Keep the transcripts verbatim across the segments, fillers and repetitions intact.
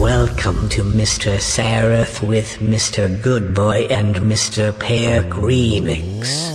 Welcome to Mister Seraph with Mister GoodBoy and Mister PheAk Remix.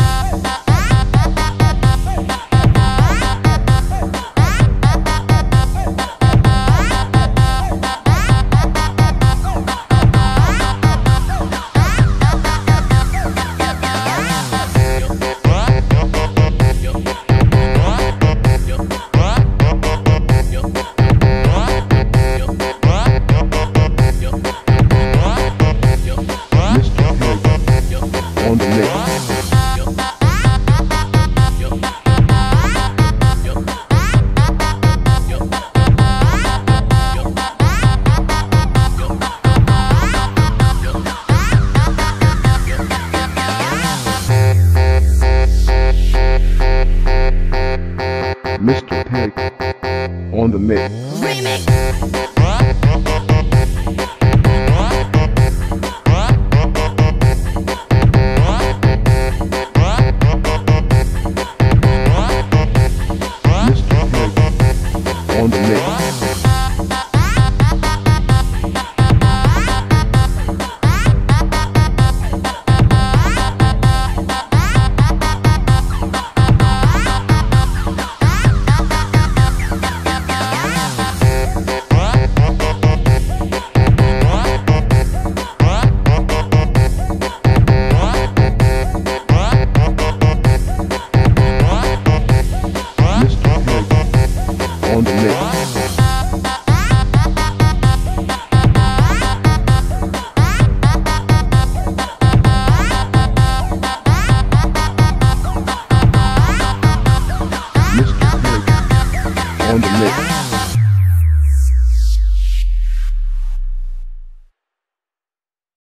Mister PheAk on the mix. Remix.